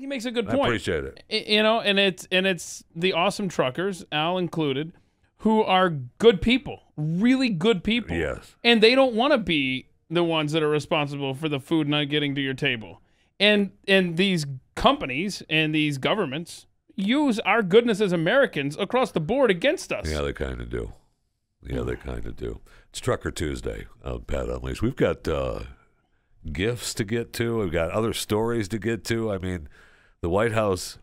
He makes a good point. I appreciate it. You know, and it's the awesome truckers, Al included, who are good people, really good people. Yes. And they don't want to be the ones that are responsible for the food not getting to your table. And these companies and these governments use our goodness as Americans across the board against us. Yeah, they kind of do. Yeah, they kind of do. It's Trucker Tuesday on Pat Unleashed. We've got gifts to get to. We've got other stories to get to. I mean, the White House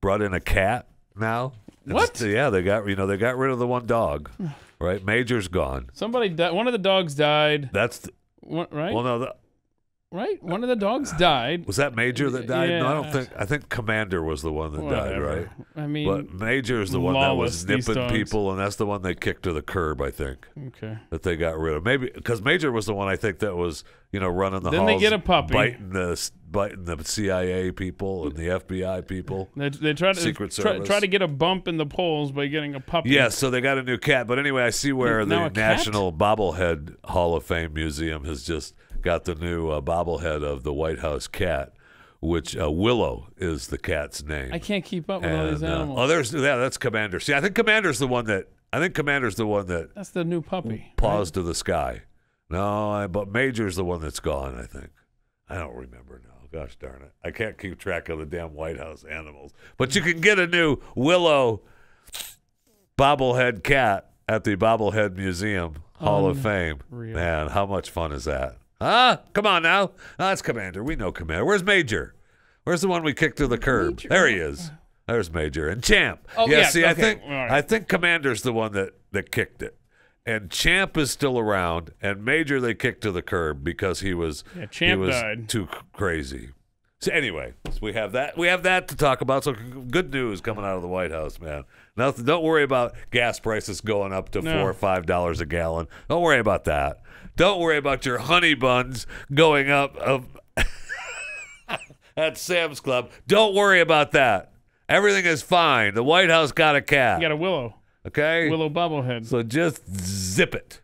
brought in a cat now. What? It's, yeah, they got rid of the one dog, right? Major's gone. Somebody died. One of the dogs died. That's the, right. Well, no, right. One of the dogs died. Was that Major that died? Yeah. No, I don't think. I think Commander was the one that died, right? I mean, but Major's the one that was nipping people, and that's the one they kicked to the curb, I think. Okay. That they got rid of, maybe because Major was the one I think that was running the halls. Then they get a puppy, biting the CIA people and the FBI people. They try to try to get a bump in the polls by getting a puppy. Yeah, so they got a new cat. But anyway, I see where the National Bobblehead Hall of Fame Museum has just got the new bobblehead of the White House cat, which Willow is the cat's name. I can't keep up with all these animals. Oh, there's that's Commander. See, I think Commander's the one that that's the new puppy. Paws to the sky. No, but Major's the one that's gone. I think. I don't remember now. Gosh darn it. I can't keep track of the damn White House animals. But you can get a new Willow bobblehead cat at the Bobblehead Museum Hall of Fame. Real. Man, how much fun is that? Huh? Come on now. That's Commander. We know Commander. Where's Major? Where's the one we kicked to the curb? Major. There he is. There's Major. And Champ. Oh, yeah, see, okay. I think Commander's the one that kicked it. And Champ is still around, and Major they kicked to the curb because he was too crazy. So anyway, we have that to talk about. So good news coming out of the White House, man. Nothing. Don't worry about gas prices going up to $4 or $5 a gallon. Don't worry about that. Don't worry about your honey buns going up at Sam's Club. Don't worry about that. Everything is fine. The White House got a cat. You got a Willow. Okay? Willow bobblehead. So just zip it.